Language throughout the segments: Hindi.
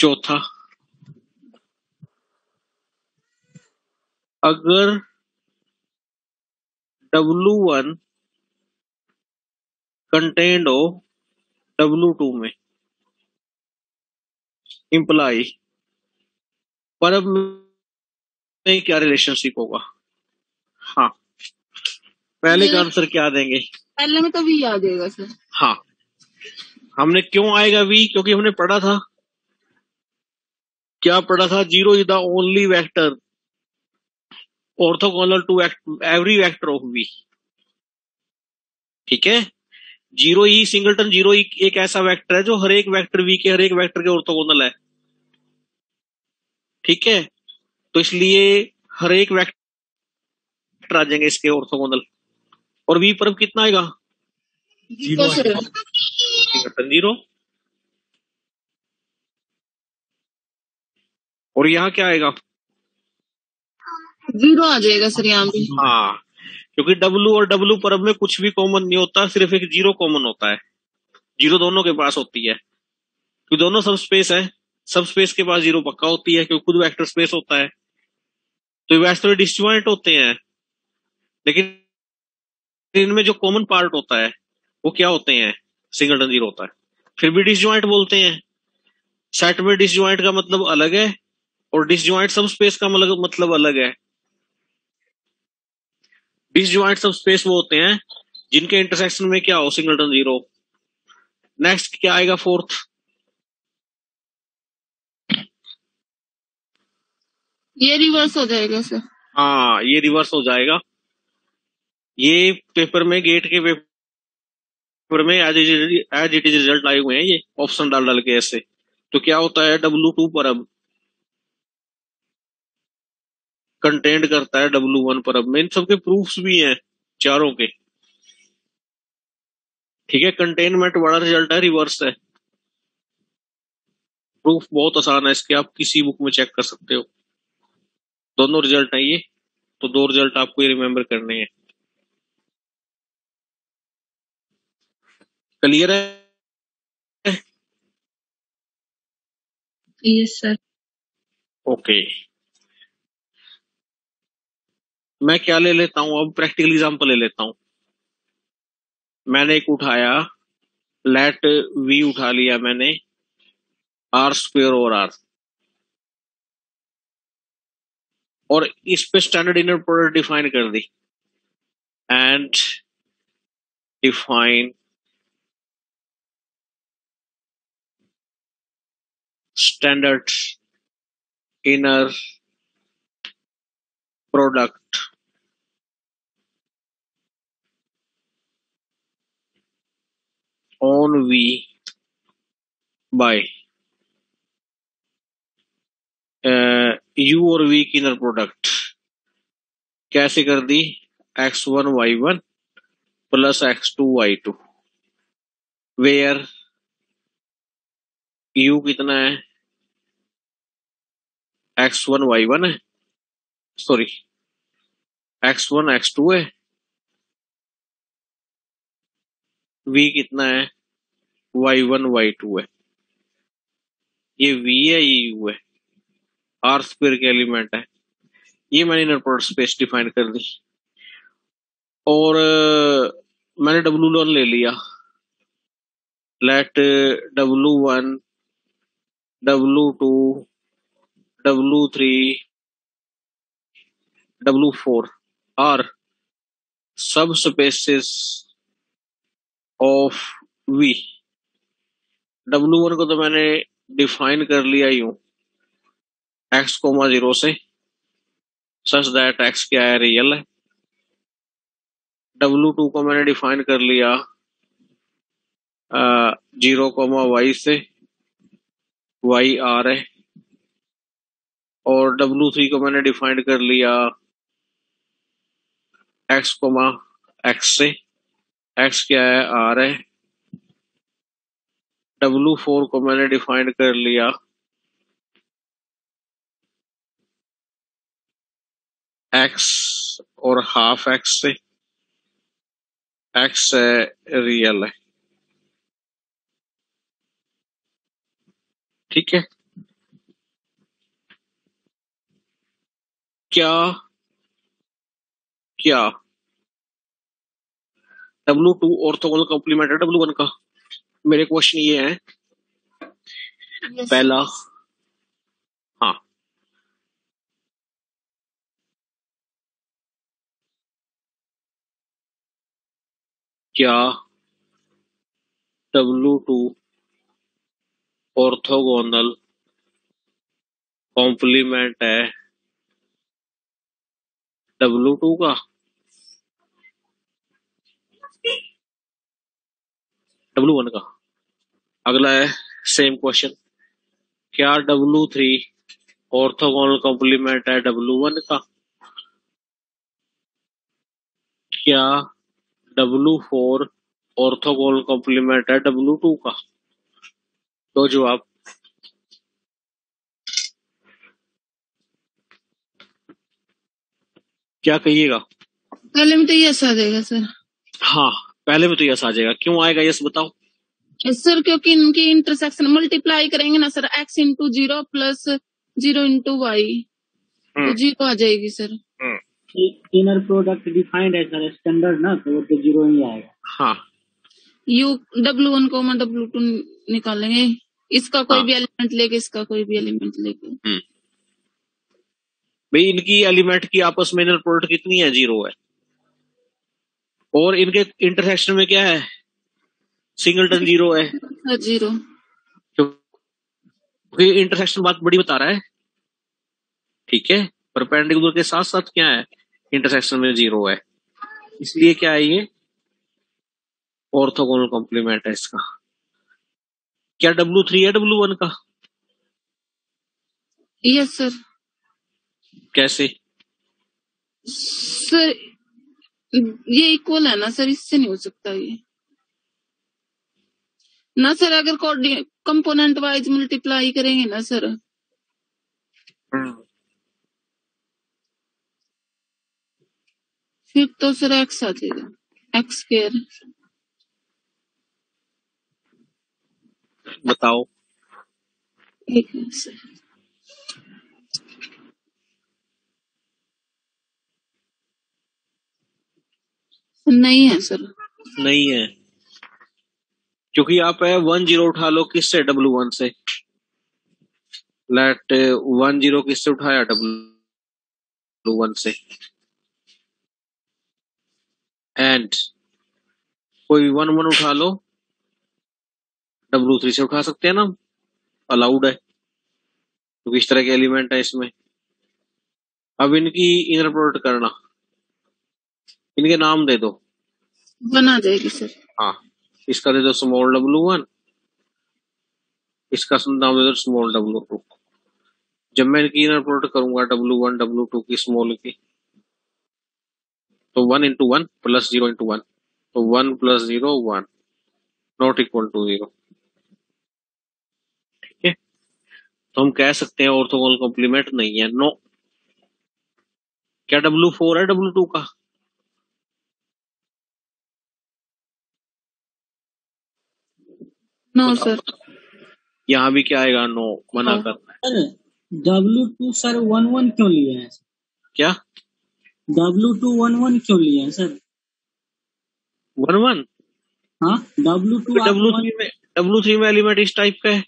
चौथा, अगर W1 कंटेंड हो W2 में, इम्प्लाई पर अब में क्या रिलेशनशिप होगा? हाँ, पहले का आंसर क्या देंगे? पहले में तो V आ जाएगा सर। हाँ, हमने क्यों आएगा V? क्योंकि हमने पढ़ा था, क्या पढ़ा था? Zero is the only vector orthogonal to every vector of V। ठीक है, जीरो ई, सिंगलटन जीरो ई एक ऐसा वेक्टर है जो हर एक वेक्टर V के, हर एक वेक्टर के ऑर्थोगोनल है। ठीक है, तो इसलिए हर एक वेक्टर आ जाएंगे इसके ऑर्थोगोनल। और V पर कितना आएगा? Zero, singleton zero. और यहाँ क्या आएगा? जीरो आ जाएगा सर यहाँ भी। हाँ, क्योंकि W और W पर में कुछ भी कॉमन नहीं होता, सिर्फ एक जीरो कॉमन होता है। जीरो दोनों के पास होती है क्योंकि दोनों सब स्पेस है। सब स्पेस के पास जीरो पक्का होती है क्योंकि खुद वेक्टर स्पेस होता है। तो वैसे तो डिस्जॉइंट होते हैं, लेकिन इनमें जो कॉमन पार्ट होता है वो क्या होते हैं? सिंगलटन जीरो होता है, फिर भी डिस्जॉइंट बोलते हैं। सेट में डिस्जॉइंट का मतलब अलग है और डिस्जॉइंट सब स्पेस का मतलब अलग है। डिसजॉइंट सब स्पेस वो होते हैं जिनके इंटरसेक्शन में क्या हो? Singleton zero. नेक्स्ट क्या आएगा? फोर्थ, ये रिवर्स हो जाएगा सर। हाँ, ये रिवर्स हो जाएगा। ये पेपर में, गेट के पेपर में एज इट इज रिजल्ट आए हुए हैं ये ऑप्शन डाल डाल के ऐसे। तो क्या होता है? W2 पर अब कंटेंड करता है W1 पर अब में। इन सबके प्रूफ्स भी हैं चारों के। ठीक है, कंटेनमेंट बड़ा रिजल्ट है, रिवर्स है। प्रूफ बहुत आसान है इसके, आप किसी बुक में चेक कर सकते हो। दोनों रिजल्ट हैं ये, तो दो रिजल्ट आपको ये रिमेम्बर करने हैं। क्लियर है? Yes sir. ओके, मैं क्या ले लेता हूं अब? प्रैक्टिकल एग्जांपल ले लेता हूं। मैंने एक उठाया, लेट V उठा लिया मैंने, R² और R, और इस पे स्टैंडर्ड इनर प्रोडक्ट डिफाइन कर दी, and define standard inner product. on V by U और V की इनर प्रोडक्ट कैसे कर दी? x1y1 plus x2y2, where U कितना है? x1y1 है, सॉरी x1 x2 है, V कितना है? y1 y2 है। ये V है, ये U है, R² के एलिमेंट है। ये मैंने इनर प्रोडक्ट स्पेस डिफाइन कर दी और मैंने W1 ले लिया। Let W1 W2 W3 W4 are subspaces of V। W1 को तो मैंने डिफाइन कर लिया यूं, x,0 से, सच दैट x क्या है? रियल है। W2 को मैंने डिफाइन कर लिया 0,y से, y r है। और W3 को मैंने डिफाइन कर लिया x,x से, x क्या है? r है। W4 को मैंने डिफाइन कर लिया x और 1/2 x से, x रियल है। ठीक है, क्या क्या W2 ऑर्थोगोनल कॉम्प्लीमेंट है W1 का। मेरे क्वेश्चन ये है पहला, हाँ क्या W2 ऑर्थोगोनल कॉम्प्लीमेंट है W2 का। W1 का अगला है सेम क्वेश्चन, क्या W3 ऑर्थोगोनल कॉम्प्लीमेंट है W1 का। क्या W4 ऑर्थोगोनल कॉम्प्लीमेंट है W2 का। तो जवाब क्या कहिएगा, पहले में तो यस आ जाएगा सर। हाँ पहले में तो यस आ जाएगा, क्यों आएगा यस बताओ सर, क्योंकि इनकी इंटरसेक्शन मल्टीप्लाई करेंगे ना sir, x into 0 plus 0 into Y 0 आ जाएगी सर। इनर प्रोडक्ट डिफाइंड है सर स्टैंडर्ड ना, तो वो तो 0 ही आएगा। हाँ यू W1 को W2 निकालेंगे, इसका कोई भी एलिमेंट लेके, इसका कोई भी एलिमेंट लेके। भाई इनकी एलिमेंट की आपस में इनर प्रोडक्ट कितनी है, 0 है, और इनके इंटरसेक्शन में क्या है, सिंगलटन 0 है। क्योंकि इंटरसेक्शन बात बड़ी बता रहा है, ठीक है, परपेंडिकुलर के साथ साथ क्या है, इंटरसेक्शन में 0 है, इसलिए क्या है ये ऑर्थोगोनल कॉम्प्लीमेंट है इसका। क्या W3 है W1 का। Yes sir. कैसे सर, ये इक्वल है ना सर, इससे नहीं हो सकता ये ना सर, अगर कंपोनेंट वाइज मल्टीप्लाई करेंगे ना सर। फिर तो सर एक्स आ जाएगा, एक्स स्क्वायर। बताओ एक सर, नहीं है सर, नहीं है क्योंकि आप है 10 उठा लो, किससे W1 से, लेट 10 किससे उठाया W1 से, एंड कोई 11 उठा लो W3 से उठा सकते हैं ना, अलाउड है क्योंकि इस तरह के एलिमेंट है इसमें। अब इनकी इनर प्रोडक्ट करना, इनके नाम दे दो, बना जाएगी सर। हाँ इसका दे दो स्मॉल W1, इसका नाम दे दो स्मॉल W2। जब मैं इनकी इनर प्रोडक्ट करूंगा W1 W2 की स्मॉल की, तो 1 इंटू 1 प्लस 0 इंटू 1, तो 1 प्लस 0 1 नॉट इक्वल टू 0, ठीक है। तो हम कह सकते हैं ऑर्थोगोनल कॉम्प्लीमेंट नहीं है, नो। क्या W4 है W2 का। नो सर, यहाँ भी क्या आएगा, नो, मना करना। W2 सर 11 क्यों लिए हैं, क्या W2 11 क्यों लिए हैं सर, 11। हाँ W2 W3 में एलिमेंट इस टाइप का है,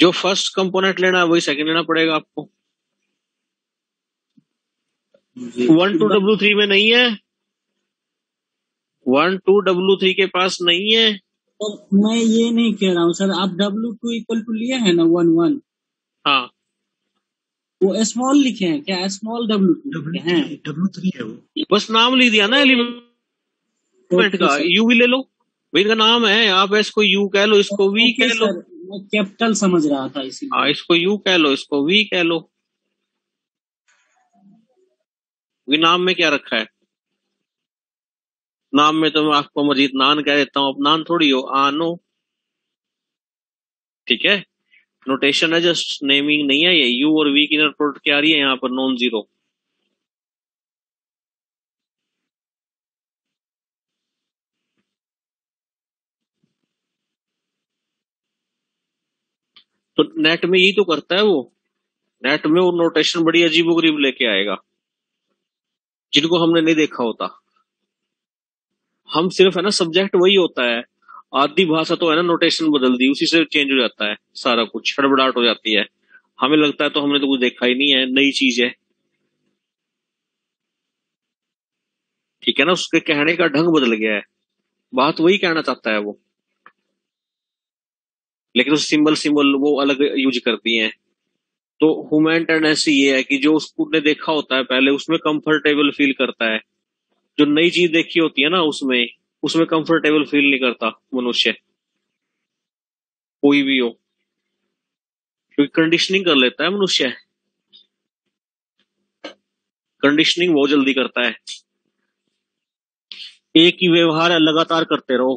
जो फर्स्ट कंपोनेंट लेना है वही सेकंड लेना पड़ेगा आपको। 1 2 W3 में नहीं है, 1 2 W3 के पास नहीं है। तो मैं ये नहीं कह रहा हूँ सर, आप W2 इक्वल टू लिए हैं ना 1 1। हाँ वो स्मॉल लिखे हैं क्या, स्मॉल W2 हैं, W3 है वो, बस नाम लिख दिया ना एलिमेंट का। U भी ले लो, इनका नाम है, आप इसको U कह लो, इसको V कह लो। मैं कैपिटल समझ रहा था इसीलिए। हाँ इसको U कह लो, इसको V कह लो, नाम में क्या रखा है, नाम में तो मैं आपको मजीद नान कह देता हूं, अब नान थोड़ी हो, आनो, ठीक है, नोटेशन है जस्ट, नेमिंग नहीं है ये। यू और वी की इनर प्रोडक्ट क्या आ रही है यहाँ पर, नॉन जीरो, तो नेट में यही तो करता है वो, नेट में वो नोटेशन बड़ी अजीबोगरीब लेके आएगा जिनको हमने नहीं देखा होता। हम सिर्फ है ना, सब्जेक्ट वही होता है, आधी भाषा तो है ना नोटेशन बदल दी, उसी से चेंज हो जाता है सारा कुछ, हड़बड़ाहट हो जाती है, हमें लगता है तो हमने तो कुछ देखा ही नहीं है, नई चीज है। ठीक है ना, उसके कहने का ढंग बदल गया है, बात वही कहना चाहता है वो, लेकिन उस सिंबल वो अलग यूज करती हैं। तो ह्यूमन टेंडेंसी ये है कि जो उसको ने देखा होता है पहले, उसमें कंफर्टेबल फील करता है, जो नई चीज देखी होती है ना उसमें कंफर्टेबल फील नहीं करता मनुष्य, कोई भी हो, क्योंकि कंडीशनिंग कर लेता है मनुष्य। कंडीशनिंग बहुत जल्दी करता है, एक ही व्यवहार लगातार करते रहो,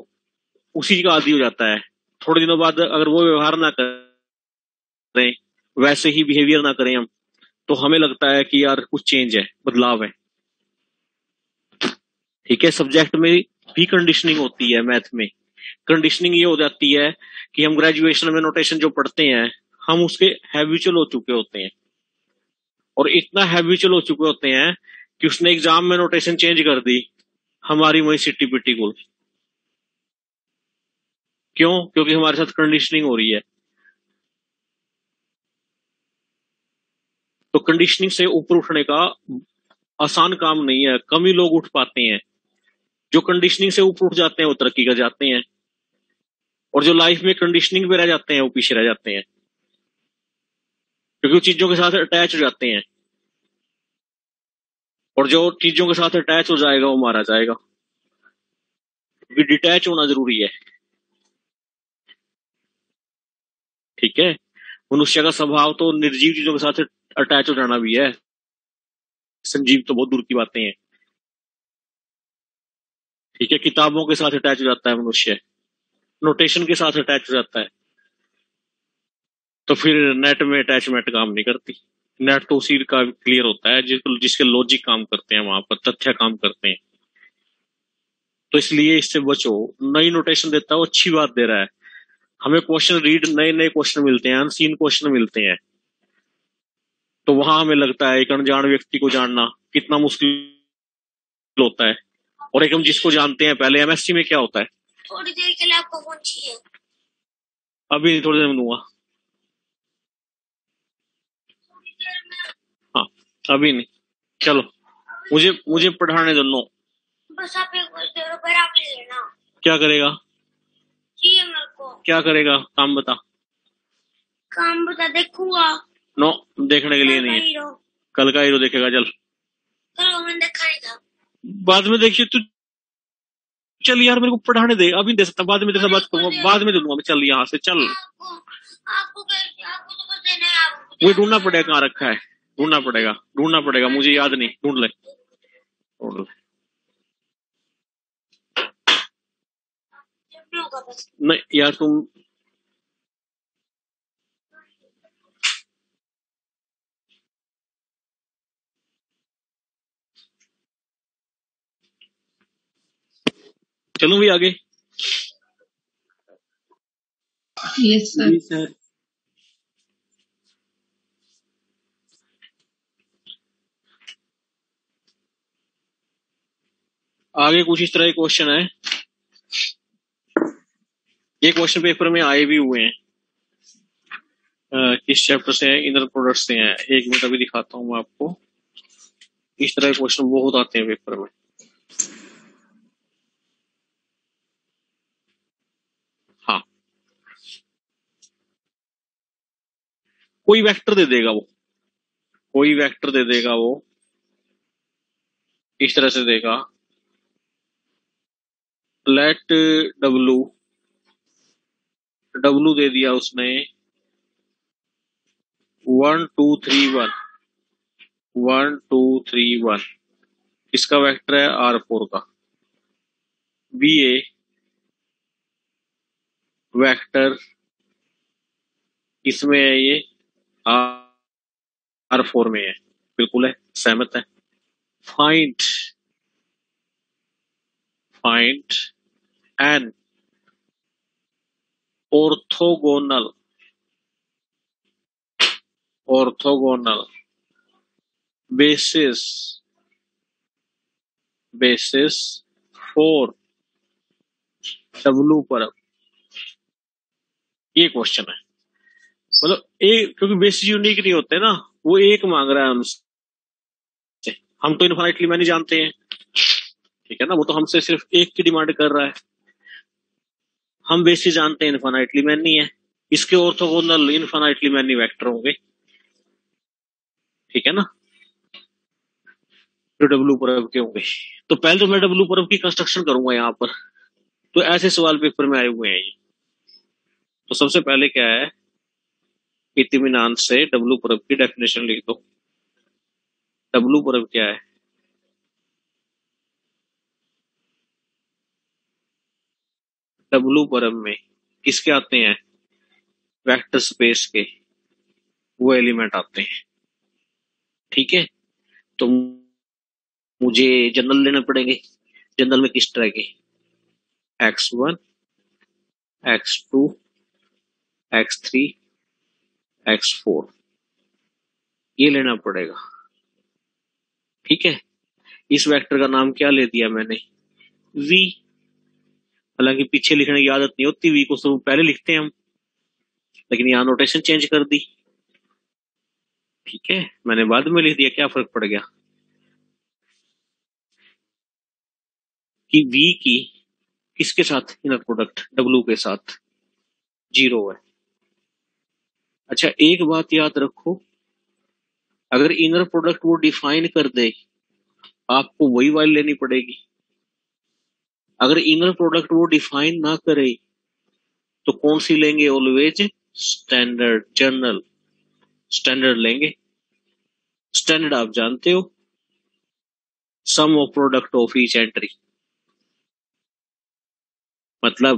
उसी का आदी हो जाता है। थोड़े दिनों बाद अगर वो व्यवहार ना करें, वैसे ही बिहेवियर ना करें हम, तो हमें लगता है कि यार कुछ चेंज है, बदलाव है। ठीक है, सब्जेक्ट में भी कंडीशनिंग होती है। मैथ में कंडीशनिंग ये हो जाती है कि हम ग्रेजुएशन में नोटेशन जो पढ़ते हैं, हम उसके हैबिचुअल हो चुके होते हैं, और इतना हैबिचुअल हो चुके होते हैं कि उसने एग्जाम में नोटेशन चेंज कर दी, हमारी वही सिट्टी पिट्टी गोल। क्यों? क्योंकि हमारे साथ कंडीशनिंग हो रही है। तो कंडीशनिंग से ऊपर उठने का आसान काम नहीं है, कम ही लोग उठ पाते हैं। जो कंडीशनिंग से ऊपर उठ जाते हैं वो तरक्की कर जाते हैं, और जो लाइफ में कंडीशनिंग पे रह जाते हैं वो पीछे रह जाते हैं, क्योंकि वो चीजों के साथ अटैच हो जाते हैं, और जो चीजों के साथ अटैच हो जाएगा वो मारा जाएगा, क्योंकि डिटैच होना जरूरी है। ठीक है, मनुष्य का स्वभाव तो निर्जीव चीजों के साथ अटैच हो जाना भी है, संजीव तो बहुत दूर की बातें हैं। ठीक है, किताबों के साथ अटैच हो जाता है मनुष्य, नोटेशन के साथ अटैच हो जाता है, तो फिर नेट में अटैचमेंट काम नहीं करती। नेट तो उसी का क्लियर होता है जिसके लॉजिक काम करते हैं, वहां पर तथ्य काम करते हैं। तो इसलिए इससे बचो। नई नोटेशन देता है, अच्छी बात दे रहा है, हमें क्वेश्चन रीड, नए नए क्वेश्चन मिलते हैं, अनसीन क्वेश्चन मिलते हैं, तो वहां हमें लगता है एक अनजान व्यक्ति को जानना कितना मुश्किल होता है, और एक हम जिसको जानते हैं पहले। एमएससी में क्या होता है, थोड़ी देर के लिए आपको कौन चाहिए, अभी नहीं, थोड़ी देर में दूंगा, हाँ अभी नहीं, चलो मुझे पढ़ाने दो। नो, बस आप ले लेना। क्या करेगा, मेरे को क्या करेगा, काम बता, काम बता, देखूंगा। नो, देखने के लिए नहीं है, कल का हीरो देखेगा। चल मैंने देखा नहीं था, बाद में देखिए तू। चल यार, मेरे को पढ़ाने दे, अभी दे सकता, बाद में तेरे से बात करूंगा, बाद में दे दूंगा मैं। चल यहाँ से चल, मुझे ढूंढना पड़ेगा कहाँ रखा है, ढूंढना पड़ेगा, मुझे याद नहीं, ढूंढ ले। नहीं यार, तुम चलूं भी आगे। Yes sir. आगे कुछ इस तरह के क्वेश्चन है, ये क्वेश्चन पेपर में आए भी हुए हैं। किस चैप्टर से है, इनर प्रोडक्ट से है। एक मिनट अभी दिखाता हूं मैं आपको। इस तरह के क्वेश्चन बहुत आते हैं पेपर में। हाँ, कोई वेक्टर दे देगा वो इस तरह से देगा, लेट w दे दिया उसने 1 2 3 1 1 2 3 1, इसका वेक्टर है r4 का। b a वेक्टर इसमें है, ये r4 में है, बिल्कुल है, सहमत है। Find n orthogonal orthogonal basis for W पर ये क्वेश्चन है। मतलब एक क्योंकि बेसिस यूनिक नहीं होते ना, वो एक मांग रहा है हमसे, हम तो इनफाइनाइटली मैनी जानते हैं, ठीक है ना, वो तो हमसे सिर्फ एक की डिमांड कर रहा है, हम बेसिस जानते हैं इनफाइनाइटली मैनी है, इसके ऑर्थोगोनल इनफाइनाइटली मैनी वेक्टर होंगे, ठीक है ना, तो डब्लू परब के होंगे। तो पहले तो मैं डब्लू परब की कंस्ट्रक्शन करूंगा यहाँ पर, तो ऐसे सवाल पेपर में आए हुए हैं ये। तो सबसे पहले क्या है, इत्मीनान से डब्लू परब की डेफिनेशन लिख दो। डब्लू परब क्या है? डब्लू परब में किसके आते हैं? वेक्टर स्पेस के वो एलिमेंट आते हैं, ठीक है। तो मुझे जनरल लेना पड़ेंगे, जनरल में किस तरह के x1, x2, x3, x4 ये लेना पड़ेगा, ठीक है। इस वेक्टर का नाम क्या ले दिया मैंने? v। हालांकि पीछे लिखने की आदत नहीं होती, v को सब पहले लिखते हैं हम, लेकिन यहाँ नोटेशन चेंज कर दी, ठीक है, मैंने बाद में लिख दिया, क्या फर्क पड़ गया कि v की किसके साथ इनर प्रोडक्ट w के साथ जीरो है। अच्छा एक बात याद रखो, अगर इनर प्रोडक्ट वो डिफाइन कर दे, आपको वही वाली लेनी पड़ेगी। अगर इनर प्रोडक्ट वो डिफाइन ना करे तो कौन सी लेंगे? ऑलवेज स्टैंडर्ड, जनरल स्टैंडर्ड लेंगे। स्टैंडर्ड आप जानते हो, sum of product of each entry, मतलब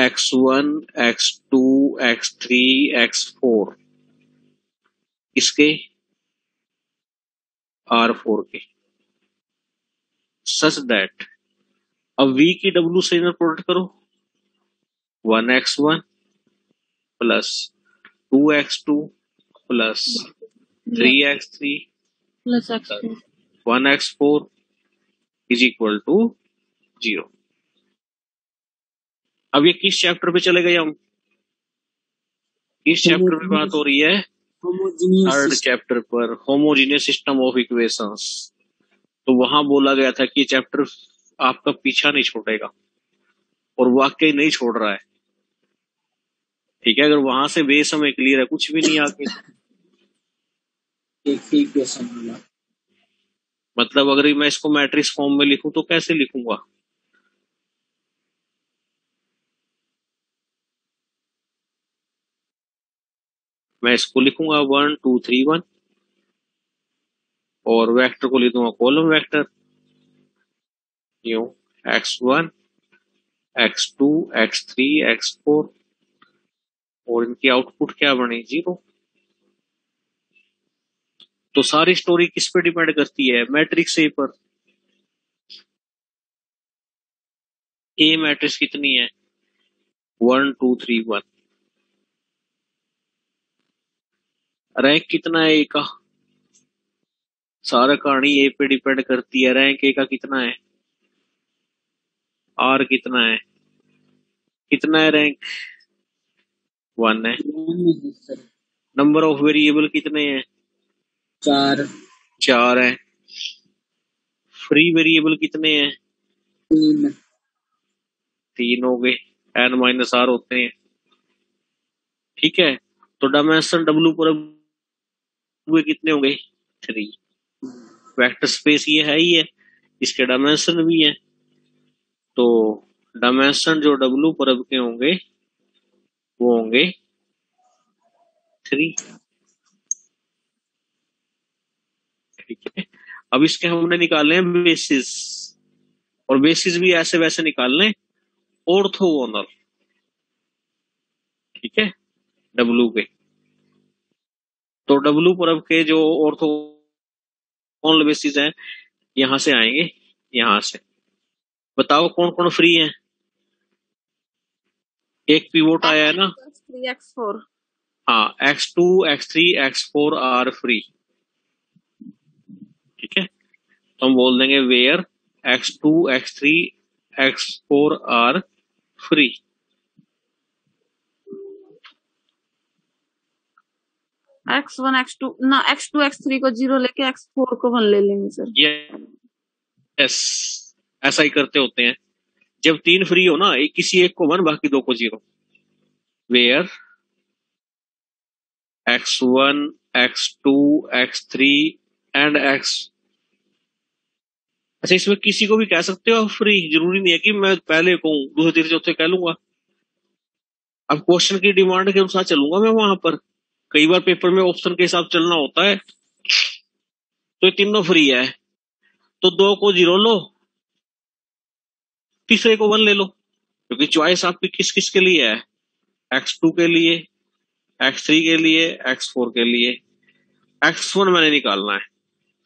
x1, x2, x3, x4 इसके R4 के, सच दैट अब v की w से इनर प्रोडक्ट करो, 1x1 plus 2x2 plus 3x3 plus 1x4 is equal to zero. अब ये किस चैप्टर पे चले गए हम? किस चैप्टर पे बात हो रही है? थर्ड चैप्टर पर, होमोजीनियस सिस्टम ऑफ इक्वेशंस। तो वहां बोला गया था कि ये चैप्टर आपका पीछा नहीं छोड़ेगा, और वाकई नहीं छोड़ रहा है, ठीक है। अगर वहां से बेसमय क्लियर है, कुछ भी नहीं आगे एक ही इक्वेशन मिला, मतलब अगर मैं इसको मैट्रिक्स फॉर्म में लिखूं तो कैसे लिखूंगा? मैं इसको लिखूंगा 1 2 3 1, और वेक्टर को लिख दूंगा कॉलम वेक्टर, यूं x1 x2 x3 x4, और इनकी आउटपुट क्या बनी? जीरो। तो सारी स्टोरी किस पे डिपेंड करती है? मैट्रिक्स ए पर। ए मैट्रिक्स कितनी है? 1 2 3 1। रैंक कितना है ए का? सारा कहानी ए पे डिपेंड करती है। रैंक ए का कितना है? आर कितना है? कितना है रैंक? 1 है। नंबर ऑफ वेरिएबल कितने हैं? 4 है। फ्री वेरिएबल कितने हैं? 3 हो गए, n-r होते हैं, ठीक है। तो डायमेंशन डब्लू पर हुए कितने हो गए? 3। वेक्टर स्पेस ये है ही है, इसके डायमेंशन भी है, तो डायमेंशन जो डब्लू परब के होंगे वो होंगे 3, ठीक है। अब इसके हमने निकाले हैं बेसिस, और बेसिस भी ऐसे वैसे निकालने ऑर्थोगोनल, ठीक है, डब्लू के। तो डब्लू परब के जो ऑर्थोगोनल बेसिस हैं यहां से आएंगे, यहां से। बताओ कौन कौन फ्री है? एक पिवोट आया है ना, हाँ x2 x3 x4 are free, ठीक है। तो हम बोल देंगे where x2 x3 x4 are free. x1 x2 ना x2 x3 को 0 लेके x4 को 1 ले लेंगे सर। यस, ऐसा ही करते होते हैं। जब तीन फ्री हो ना, एक किसी एक को 1 बाकी दो को 0। Where x1 x2 x3 and x। अच्छा, इसमें किसी को भी कह सकते हो फ्री, जरूरी नहीं है कि मैं पहले कहूं दूसरे तीसरे चौथे कह लूंगा। अब क्वेश्चन की डिमांड के अनुसार चलूंगा मैं वहां पर। कई बार पेपर में ऑप्शन के हिसाब चलना होता है। तो ये तीनों फ्री है, तो दो को 0 लो, तीसरे को 1 ले लो, क्योंकि चॉइस आपकी किस किस के लिए है, x2 के लिए, x3 के लिए, x4 के लिए। x1 मैंने निकालना है,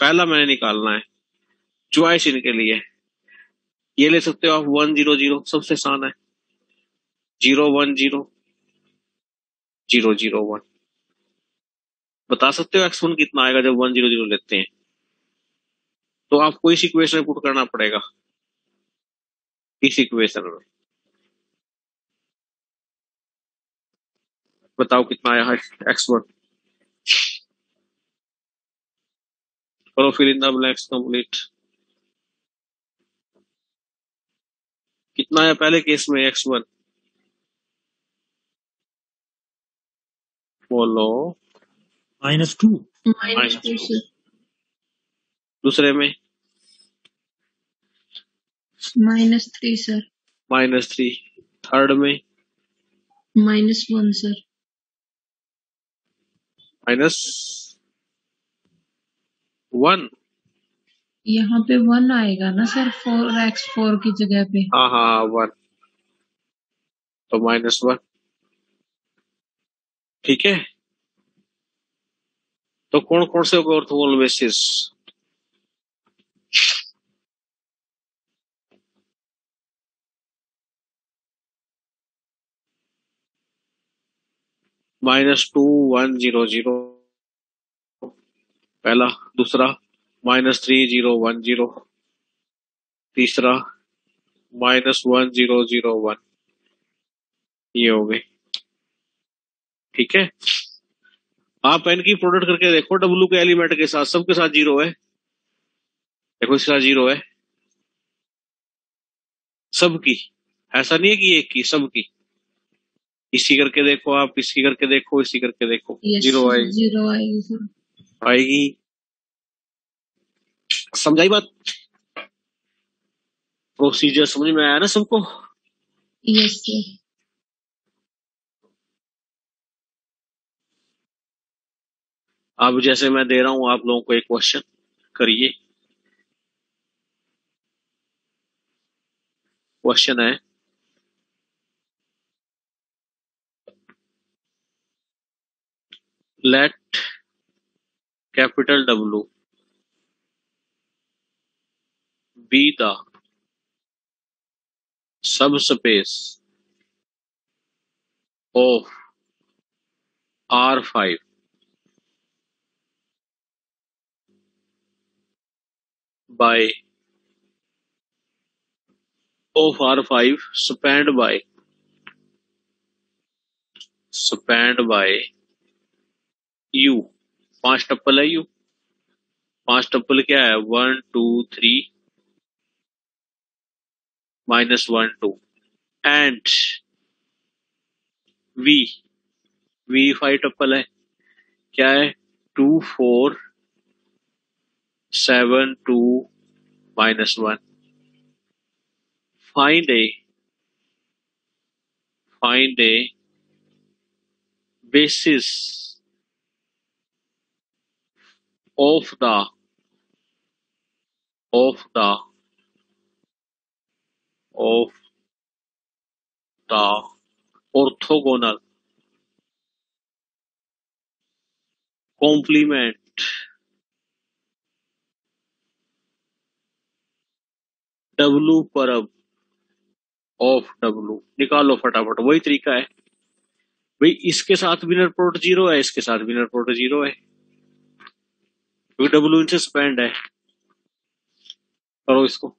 पहला मैंने निकालना है, चॉइस इनके लिए। ये ले सकते हो आप 1 0 0, सबसे आसान है, 0 1 0 0 0 1। बता सकते हो x1 कितना आएगा जब 1 0 0 लेते हैं। तो आपको इस इक्वेशन में पुट करना पड़ेगा, इस इक्वेशन में। बताओ कितना आया है x1। करो fill in the blanks complete. कितना आया पहले केस में x1, बोलो। -2। दूसरे में -3 सर। -3। थर्ड में -1 सर। -1 यहाँ पे 1 आएगा ना सर, 4x4 की जगह पे। हाँ 1, तो -1, ठीक है। तो कौन कौन से ऑर्थोगोनल बेसिस, -2 1 0 0 पहला, दूसरा -3 0 1 0, तीसरा -1 0 0 1, ये हो गए, ठीक है। आप इनकी प्रोडक्ट करके देखो, w के एलिमेंट के साथ, सबके साथ 0 है। देखो इसके साथ 0 है सबकी, ऐसा नहीं है कि एक की, सबकी। इसी करके देखो आप, इसी करके देखो, इसी करके देखो, 0 आएगी, 0 आएगी सर, आएगी। समझाई बात, प्रोसीजर समझ में आया ना सबको? Yes sir. अब जैसे मैं दे रहा हूं आप लोगों को एक क्वेश्चन, करिए। क्वेश्चन है, let capital W be the subspace of R5 by of R5 spanned by U। 5 tuple है U। 5 टप्पल क्या है, 1 2 3 -1 2 एंड V 5 टप्पल है, क्या है, 2 4 7 2 -1। Find a basis of the orthogonal complement W perp of W। निकालो फटाफट, वही तरीका है। भाई इसके साथ भी इनर प्रोडक्ट जीरो है, इसके साथ भी इनर प्रोडक्ट जीरो है क्योंकि डब्ल्यू इनसे स्पेंड है। करो इसको,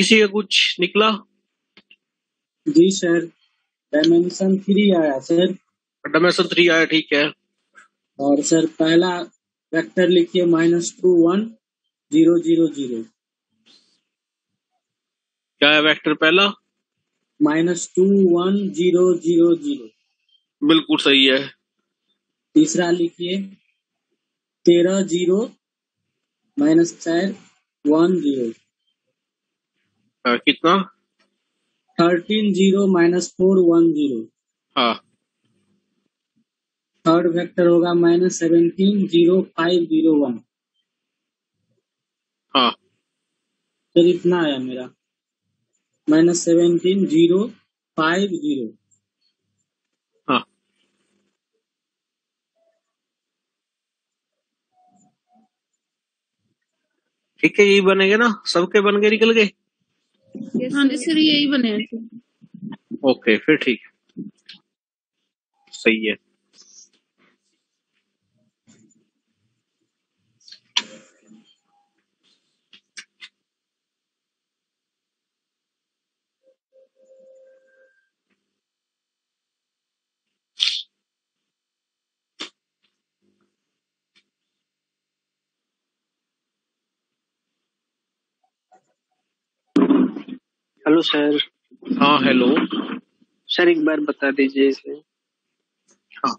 किसी का कुछ निकला? जी सर, डायमेंशन 3 आया सर। डायमेंशन 3 आया, ठीक है। और सर पहला वेक्टर लिखिए -2 1 0 0 0। क्या है वेक्टर पहला? -2 1 0 0 0। बिल्कुल सही है। तीसरा लिखिए 13 0 -4 1 0। कितना? 13 0 -4 1 0। हाँ। थर्ड वेक्टर होगा -17 0 5 0 1। हाँ सर, इतना आया मेरा -17 0 5 0। हाँ। ठीक है, यही बनेंगे ना? सबके बन के निकल गए? हाँ सर, यही बने हैं। ओके, फिर ठीक है, सही है। Hello sir. हाँ हेलो सर, एक बार बता दीजिए इसे। हाँ देखो,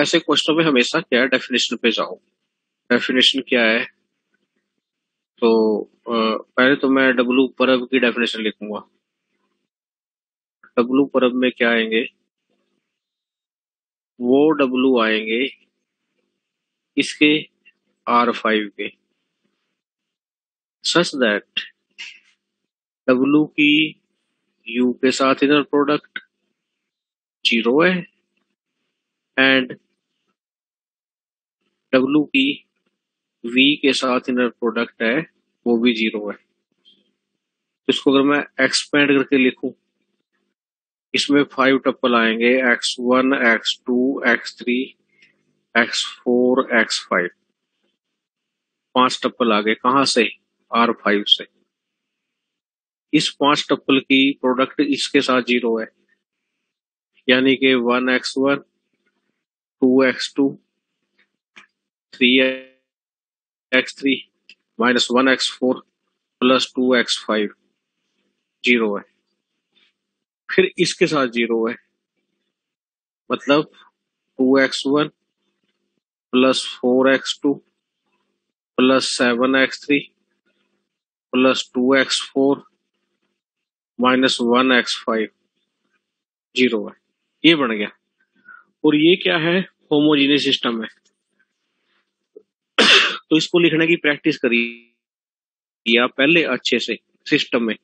ऐसे क्वेश्चन में हमेशा क्या है, डेफिनेशन पे जाओ। डेफिनेशन क्या है? तो पहले तो मैं डब्लू परब की डेफिनेशन लिखूंगा। डब्लू परब में क्या आएंगे? वो डब्लू आएंगे इसके R5 के, सच दैट डब्लू की U के साथ इनर प्रोडक्ट 0 है एंड डब्लू की V के साथ इनर प्रोडक्ट है, वो भी 0 है। इसको अगर मैं एक्सपेंड करके लिखूं, इसमें 5 टप्पल आएंगे x1, x2, x3, x4, x5। 5 टप्पल आ गए कहाँ से? R5 से। इस 5 टप्पल की प्रोडक्ट इसके साथ 0 है, यानी कि 1 x1, 2 x2, 3 x3 minus 1 x4 plus 2 x5 0 है। फिर इसके साथ 0 है, मतलब 2 x1 plus 4 x2 plus 7 x3 plus 2 x4 minus 1 x5 0 है। ये बन गया। और ये क्या है? होमोजेनियस सिस्टम है। तो इसको लिखने की प्रैक्टिस करिए या पहले अच्छे से सिस्टम में,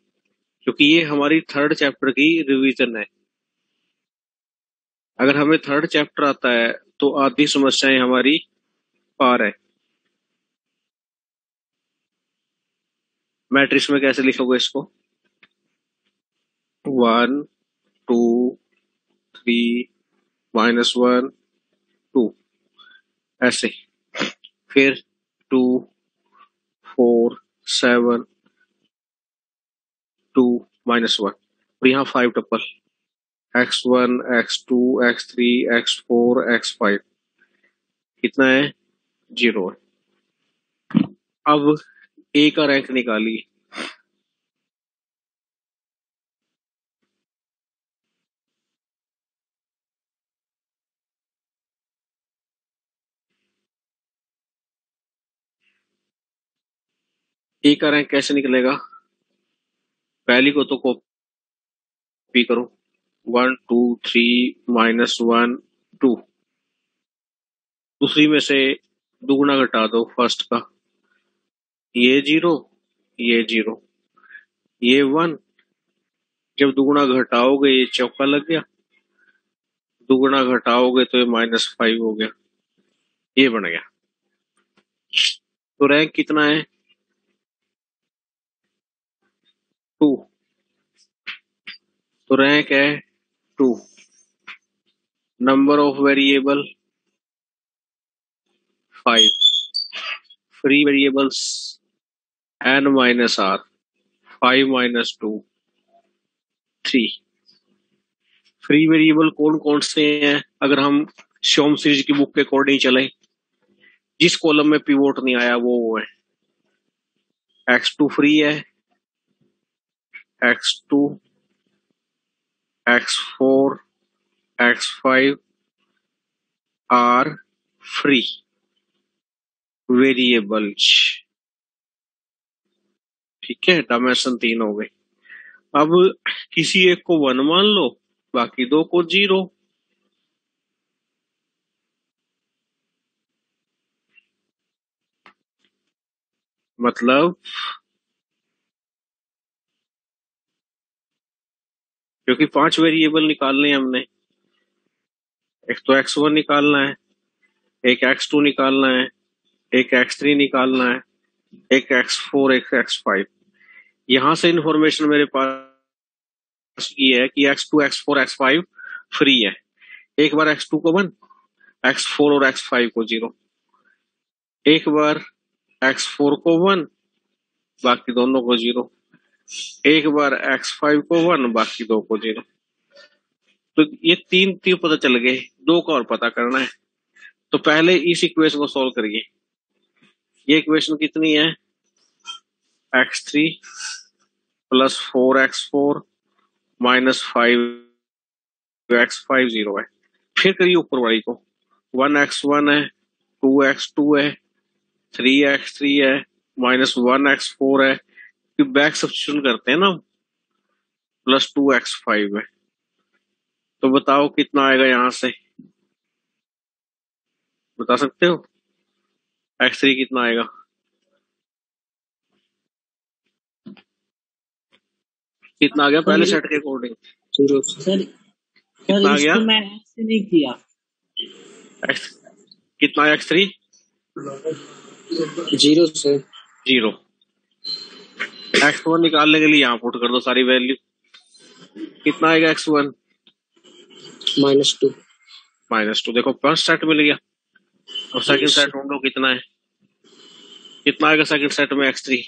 क्योंकि ये हमारी 3rd चैप्टर की रिवीजन है। अगर हमें 3rd चैप्टर आता है तो आधी समस्याएं हमारी पार है। मैट्रिक्स में कैसे लिखोगे इसको? 1 2 3 -1 2 ऐसे, फिर 2 4 7 2 -1 और यहाँ 5 टप्पल x1 x2 x3 x4 x5 कितना है? 0 है। अब A का रैंक निकालिए। A का रैंक कैसे निकलेगा? पहली को तो कॉपी करो, 1 2 3 -1 2। दूसरी में से दुगुना घटा दो फर्स्ट का, ये 0 ये 0 ये 1। जब दुगुना घटाओगे ये चौका लग गया, दुगुना घटाओगे तो ये -5 हो गया। ये बन गया। तो रैंक कितना है? 2। तो रैंक है 2। Number of variable 5। Free variables n-r 5 - 2 3। Free variable कौन कौन से हैं? अगर हम श्योम सीरीज की बुक के अकॉर्डिंग चले, जिस कॉलम में पिवोट नहीं आया वो है। x2 फ्री है, x2, x4, x5 are free variables. ठीक है, डायमेंशन 3 हो गए। अब किसी एक को 1 मान लो, बाकी 2 को 0। मतलब क्योंकि 5 वेरिएबल निकालने हैं हमने, एक तो x1 निकालना है, एक x2 निकालना है, एक x3 निकालना है, एक x4, एक x5। यहां से इंफॉर्मेशन मेरे पास ये है कि x2, x4, x5 फ्री है। एक बार x2 को 1, x4 और x5 को 0। एक बार x4 को 1, बाकी दोनों को 0। एक बार x5 को 1, बाकी 2 को 0। तो ये 3 पता चल गए, 2 का और पता करना है। तो पहले इस इक्वेशन को सॉल्व करिए। ये इक्वेशन कितनी है? x3 + 4x4 - 5x5 0 है। फिर करिए ऊपर वाली को, 1x1 है, 2x2 है, 3x3 है, -1x4 है, कि बैक सब्स्टिट्यूशन करते हैं ना, +2x5 है। तो बताओ कितना आएगा यहां से, बता सकते हो? x3 कितना आएगा? कितना आ गया पहले सेट के अकॉर्डिंग? कितना आ गया? मैंने ऐसे नहीं किया। कितना है x3? 0 से 0। x1 निकालने के लिए यहाँ पुट कर दो सारी वैल्यू। कितना आएगा x1? -2 - 2। देखो फर्स्ट सेट मिल गया। और सेकंड सेट ढूंढो कितना है, कितना आएगा सेकंड सेट में x3?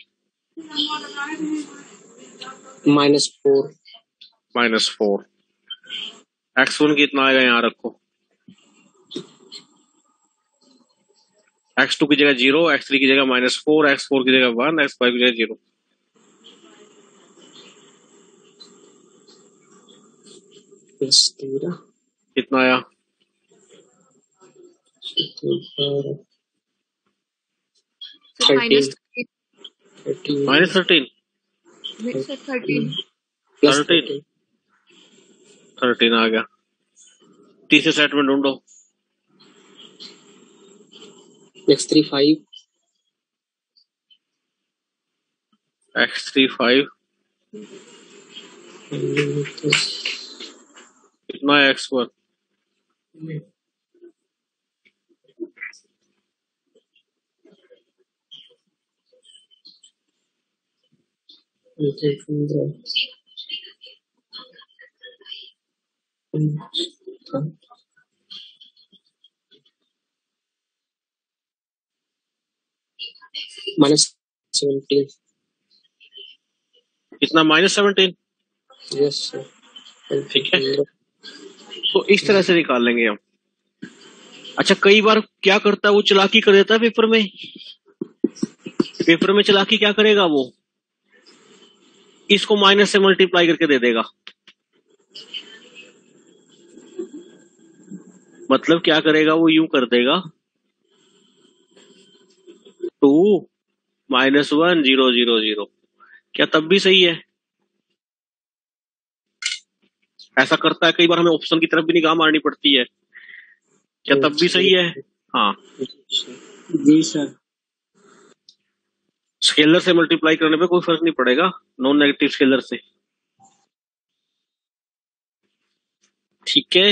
-4 - 4। x1 कितना आएगा यहाँ रखो? x2 की जगह 0, x3 की जगह -4, x4 की जगह 1, x5 की जगह 0। कितना आया? -13 आ गया। तीसरे सेट में ढूंढो। x3 5। कितना है x1? -17। कितना? -17। Yes sir. ठीक है, तो इस तरह से निकाल लेंगे हम। अच्छा, कई बार क्या करता है वो, चालाकी कर देता है पेपर में। पेपर में चालाकी क्या करेगा वो, इसको माइनस से मल्टीप्लाई करके दे देगा। मतलब क्या करेगा वो, यूं कर देगा 2 - 1 0 0 0। क्या तब भी सही है? ऐसा करता है कई बार, हमें ऑप्शन की तरफ भी निगाह मारनी पड़ती है। क्या तब भी सही है? हाँ जी सर। स्केलर से मल्टीप्लाई करने पे कोई फर्क नहीं पड़ेगा, नॉन नेगेटिव स्केलर से। ठीक है।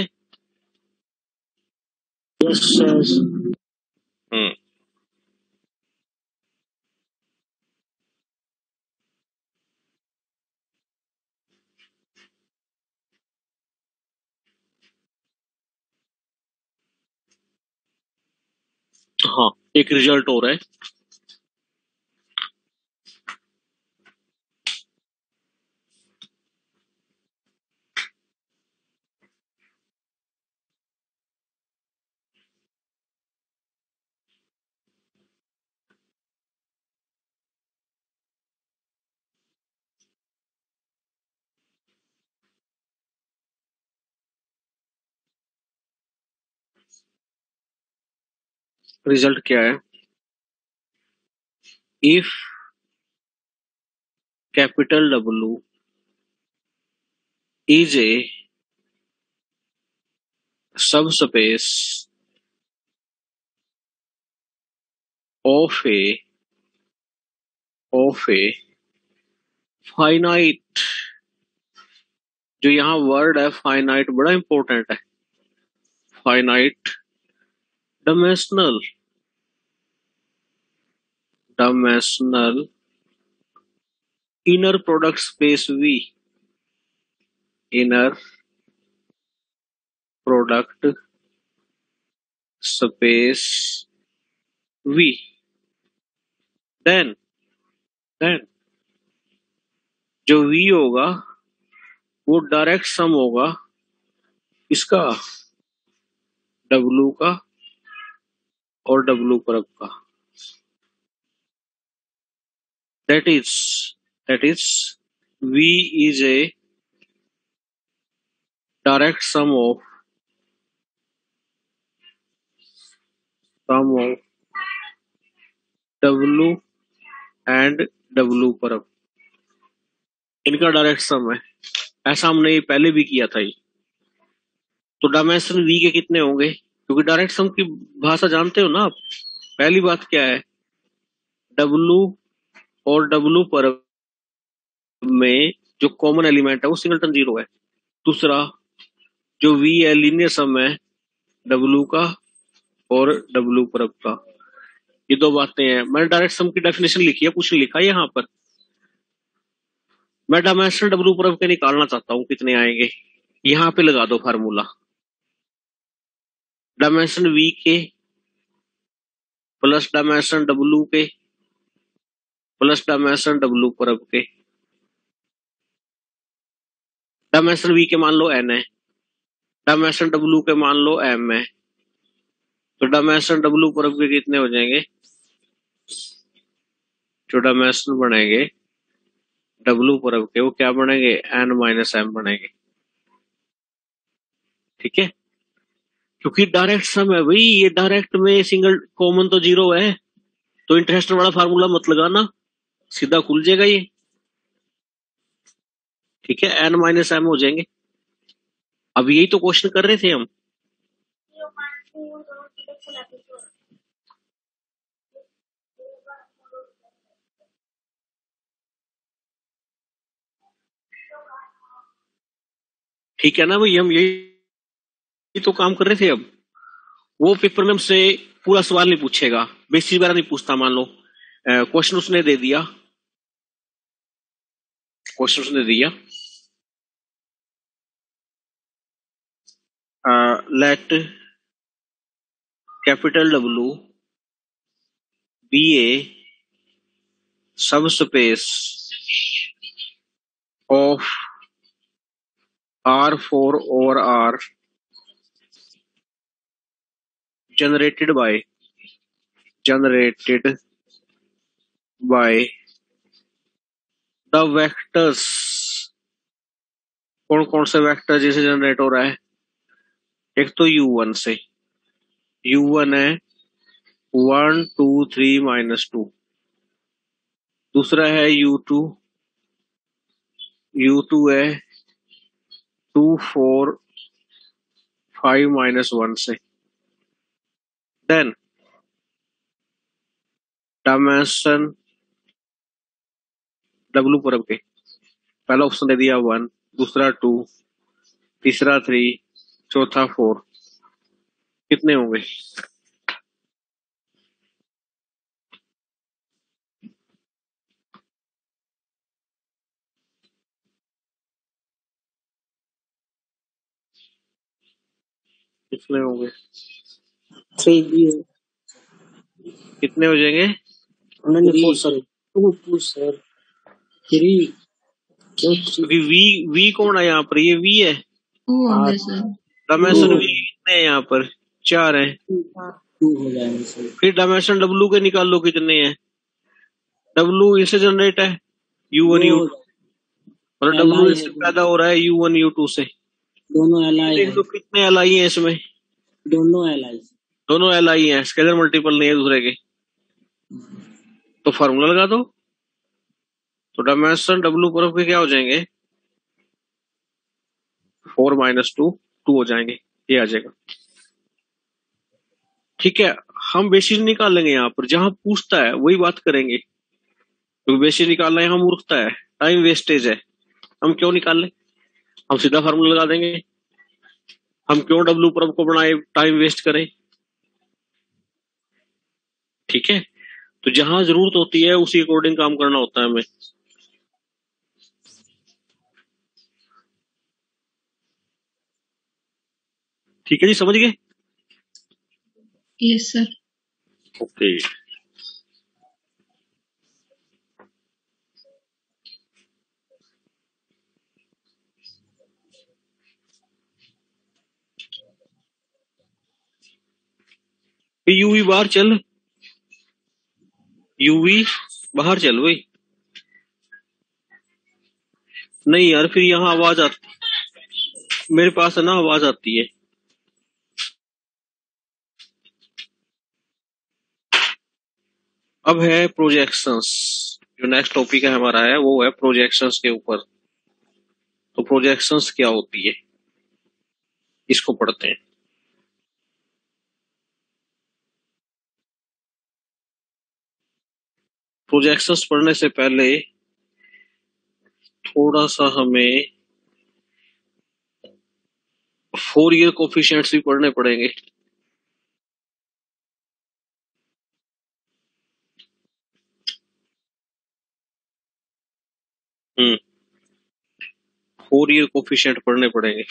एक रिजल्ट हो रहा है। रिजल्ट क्या है? If capital W is a subspace of a finite, जो यहाँ वर्ड है फाइनाइट बड़ा इंपॉर्टेंट है, finite dimensional inner product space V, inner product space V, then जो V होगा वो डायरेक्ट सम होगा इसका W का और W पर आपका, that is V is a direct sum of W and W पर अब इनका डायरेक्ट सम है। ऐसा हमने पहले भी किया था। ये तो डायमेंशन V के कितने होंगे, क्योंकि डायरेक्ट सम की भाषा जानते हो ना आप। पहली बात क्या है, W और W पर में जो कॉमन एलिमेंट है वो सिंगलटन जीरो है। दूसरा जो V है लीनियर सम है W का और W पर का। ये दो बातें हैं। मैंने डायरेक्ट सम की डेफिनेशन लिखी है, कुछ नहीं लिखा यहाँ पर। मैं डायमेंशन W पर के निकालना चाहता हूँ, कितने आएंगे यहाँ पे लगा दो फार्मूला। डायमेंशन V के प्लस डायमेंशन W के प्लस डायमेंशन W पर अब के। डायमेंशन V के मान लो n है, डायमेंशन W के मान लो m है, तो डायमेंशन W पर अब के कितने हो जाएंगे? जो डायमेंशन बनेंगे W पर अब के वो क्या बनेंगे? n माइनस m बनेंगे। ठीक है, क्योंकि डायरेक्ट सम है भाई। ये डायरेक्ट में सिंगल कॉमन तो जीरो है, तो इंटरेस्ट वाला फार्मूला मत लगाना, सीधा खुल जाएगा ये। ठीक है, एन माइनस एम हो जाएंगे। अब यही तो क्वेश्चन कर रहे थे हम। ठीक है ना भाई, हम यही तो काम कर रहे थे। अब वो पेपर में हमसे पूरा सवाल नहीं पूछेगा, बेसिक वगैरह नहीं पूछता। मान लो क्वेश्चन उसने दे दिया, क्वेश्चन उसने दिया let capital W be a subspace of R4 over R generated by the vectors। कौन कौन से वेक्टर जैसे जनरेट हो रहा है? एक तो U1 से, U1 है 1 2 3 -2। दूसरा है U2 है 2 4 5 -1 से। Then डायमेंशन W पर के पहला ऑप्शन दे दिया 1, दूसरा 2, तीसरा 3, चौथा 4, कितने होंगे? कितने होंगे? 3 0 कितने हो जाएंगे? 4 सर, 2 सर, 3 क्योंकि v कौन है यहाँ पर? ये v है डायमेंशन, v कितने है यहाँ पर? 4 है, 2 हो जाएंगे सर। फिर डायमेंशन w के निकाल लो कितने हैं। w इसे जनरेट है u1 u2 और w इससे पैदा हो रहा है u1 u2 से, दोनों एलआई। तो कितने एलआई है इसमें? दोनों एलआई है, स्केलर मल्टीपल नहीं है दूसरे के। तो फार्मूला लगा दो, तो डायमेंशन डब्लू पर के क्या हो जाएंगे? 4 - 2, 2 हो जाएंगे, ये आ जाएगा। ठीक है, हम बेसिस निकालेंगे यहाँ पर, जहां पूछता है वही बात करेंगे क्योंकि तो बेसिस निकालना यहाँ मूर्खता है, टाइम वेस्टेज है। हम क्यों निकाल लें, हम सीधा फार्मूला लगा देंगे। हम क्यों डब्लू प्रॉब को बनाए, टाइम वेस्ट करें। ठीक है, तो जहां जरूरत होती है उसी अकॉर्डिंग काम करना होता है हमें। ठीक है जी, समझ गए? Yes sir. ओके, यूवी बाहर चल, यूवी बाहर चल भाई। नहीं यार, फिर यहाँ आवाज आती मेरे पास है ना, आवाज आती है। अब है प्रोजेक्शंस, जो नेक्स्ट टॉपिक है हमारा है वो है प्रोजेक्शंस के ऊपर। तो प्रोजेक्शंस क्या होती है, इसको पढ़ते हैं। प्रोजेक्शंस पढ़ने से पहले थोड़ा सा हमें फोरियर कोफिशिएंट्स भी पढ़ने पड़ेंगे। फोरियर कोफिशिएंट पढ़ने पड़ेंगे।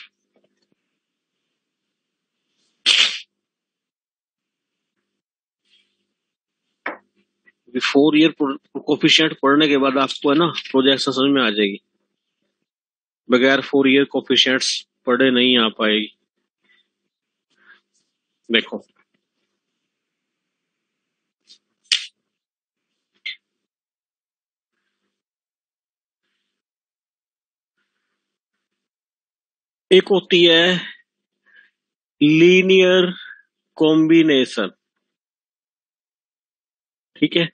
फोरियर कोफिशिएंट पढ़ने के बाद आपको है ना प्रोजेक्शन समझ में आ जाएगी। बगैर फोरियर कोफिशिएंट्स पढ़े नहीं आ पाएगी। देखो, एक होती है लीनियर कॉम्बिनेशन। ठीक है,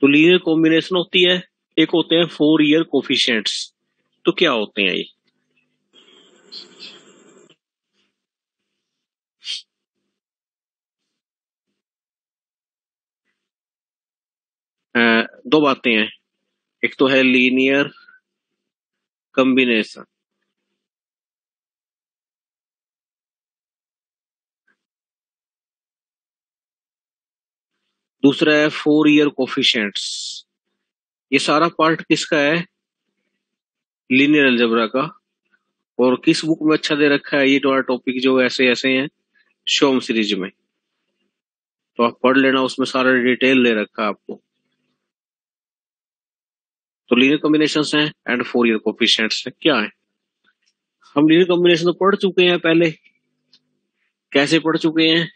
तो लीनियर कॉम्बिनेशन होती है, एक होते हैं फोरियर कोफिशिएंट्स। तो क्या होते हैं ये? दो बातें हैं, एक तो है लीनियर कॉम्बिनेशन, दूसरा है फोरियर कोफिशिएंट्स। ये सारा पार्ट किसका है? लीनियर अलजेब्रा का। और किस बुक में अच्छा दे रखा है ये थोड़ा टॉपिक, जो ऐसे ऐसे हैं शोम सीरीज में, तो आप पढ़ लेना, उसमें सारा डिटेल ले रखा है आपको। तो लीनियर कॉम्बिनेशंस हैं एंड फोरियर कोफिशिएंट्स क्या है। हम लीनियर कॉम्बिनेशन तो पढ़ चुके हैं पहले, कैसे पढ़ चुके हैं?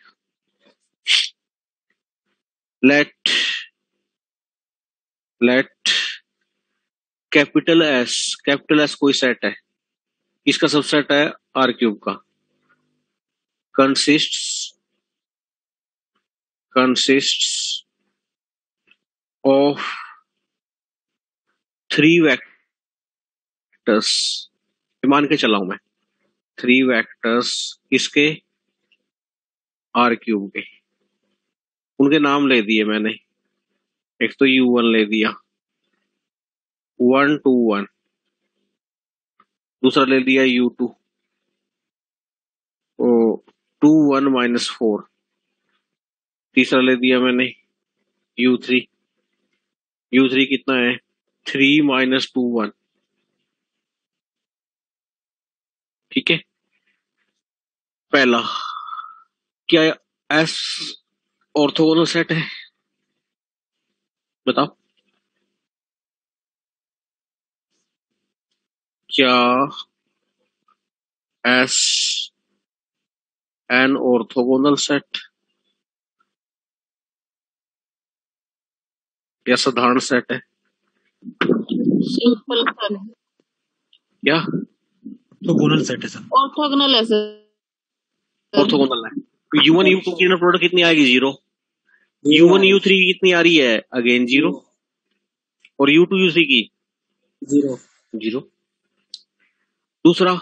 लेट कैपिटल एस कोई सेट है, इसका सबसेट है आर क्यूब का। कंसिस्ट्स ऑफ 3 वेक्टर्स, मान के चला हूं मैं 3 वेक्टर्स, इसके आर क्यूब के। उनके नाम ले दिए मैंने, एक तो U1 ले दिया 1, 2, 1, दूसरा ले लिया U2 2, 1 - 4, तीसरा ले दिया मैंने U3 कितना है 3 - 2, 1। ठीक है, पहला क्या S ऑर्थोगोनल सेट है? बताओ क्या S एन ऑर्थोगोनल सेट या साधारण सेट है? सिंपल सेट है क्या? ऑर्थोगोनल सेट है सर। ऑर्थोगोनल है सर। ऑर्थोगोनल है तो U1 U2 की इनर प्रोडक्ट कितनी आएगी? जीरो। U1 U3 की कितनी आ रही है? Again zero. और U2 U3 की जीरो जीरो। दूसरा,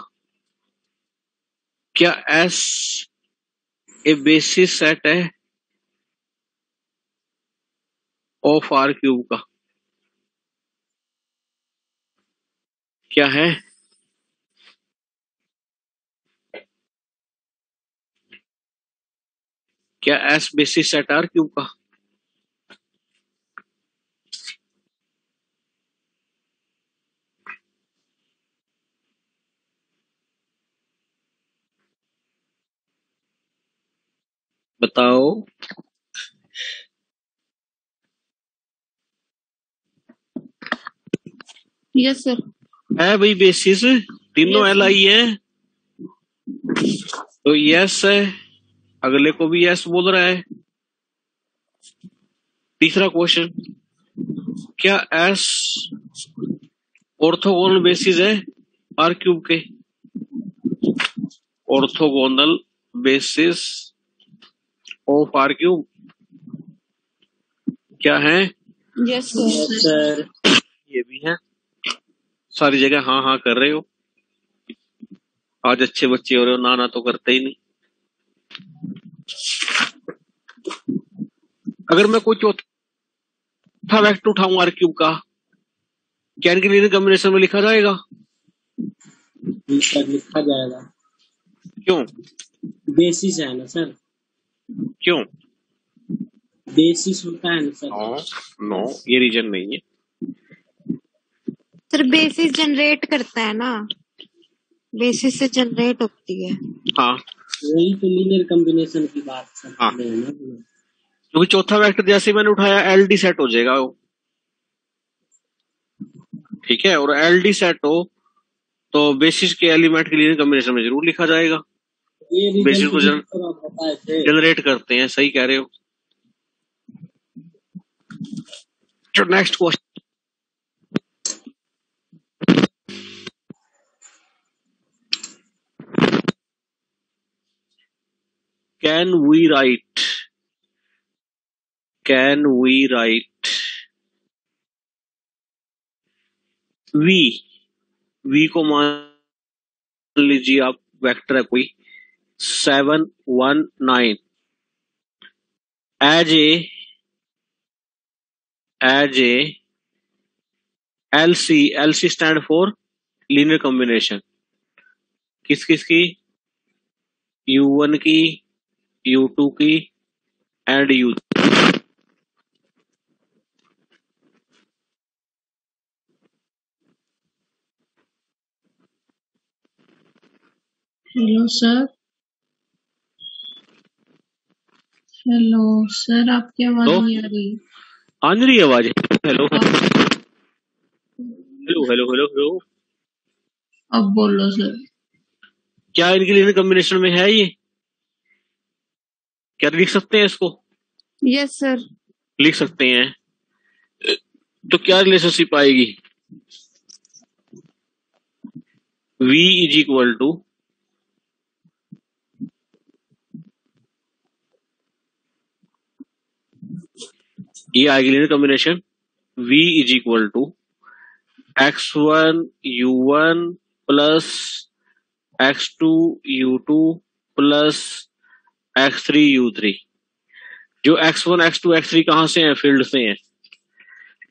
क्या S ए बेसिस सेट है ऑफ आर क्यूब का? क्या है? क्या S basis set R cube का? बताओ। यस सर है भाई बेसिस, तीनों एल आई है तो यस है, अगले को भी यस बोल रहा है। तीसरा क्वेश्चन, क्या एस ऑर्थोगोनल बेसिस है आर क्यूब के? Orthogonal basis of R cube क्या है? Yes sir. ये भी है, सारी जगह हाँ हाँ कर रहे हो, आज अच्छे बच्चे हो रहे हो, ना ना तो करते ही नहीं। अगर मैं कोई चौथा वेक्टर उठाऊं आर क्यूब का, क्या इनके लिए कॉम्बिनेशन में लिखा जाएगा? लिखा जाएगा। क्यों? बेसिस है ना सर। क्यों? बेसिस होता है ना सर। नो, ये रीजन नहीं है सर। बेसिस जनरेट करता है ना, बेसिस से जनरेट होती है। हाँ, वही तो लीनियर कॉम्बिनेशन की बात सर। हाँ, क्योंकि चौथा वेक्टर जैसे मैंने उठाया एलडी सेट हो जाएगा वो, ठीक है? और एलडी सेट हो तो बेसिस के एलिमेंट के लीनियर कॉम्बिनेशन में जरूर लिखा जाएगा। बेसिस को जनरेट करते हैं, सही कह रहे हो। तो next question, can we write V को मान लीजिए आप वेक्टर है कोई 7 1 9 as a LC stand for linear combination। किस की? U1 की, U2 की and U3। हेलो सर, आपकी आवाज नहीं आ रही। आ रही आवाज? हेलो। अब बोलो सर, क्या इनके लिए कॉम्बिनेशन में है ये? क्या लिख सकते हैं इसको? यस सर, लिख सकते हैं। तो क्या रिलेशनशिप आएगी? ये आएगी linear combination V = x1 U1 plus x2 U2 plus x3 U3। जो x1 x2 x3 कहां से हैं? फील्ड से हैं।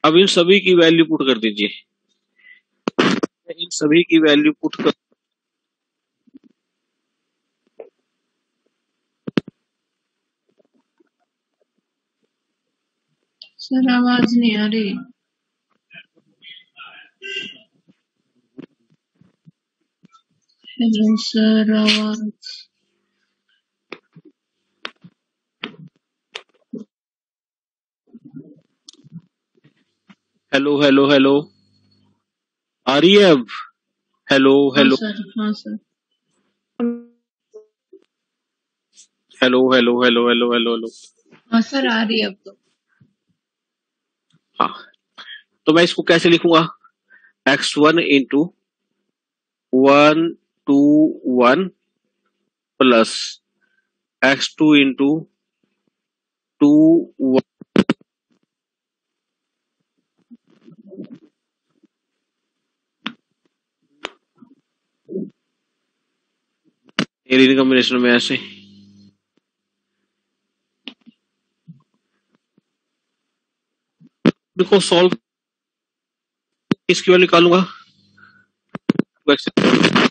अब इन सभी की वैल्यू पुट कर दीजिए, इन सभी की वैल्यू पुट कर। सर आवाज नहीं आ रही। हेलो सर, आवाज हेलो हेलो हेलो आ रही है अब? Hello hello hello hello hello hello hello hello हाँ सर आ रही है अब तो। हाँ तो मैं इसको कैसे लिखूंगा? x1 into 1 2 1 plus x2 into 2 1 combination में ऐसे देखो सॉल्व इसकी वैल्यू निकालूंगा।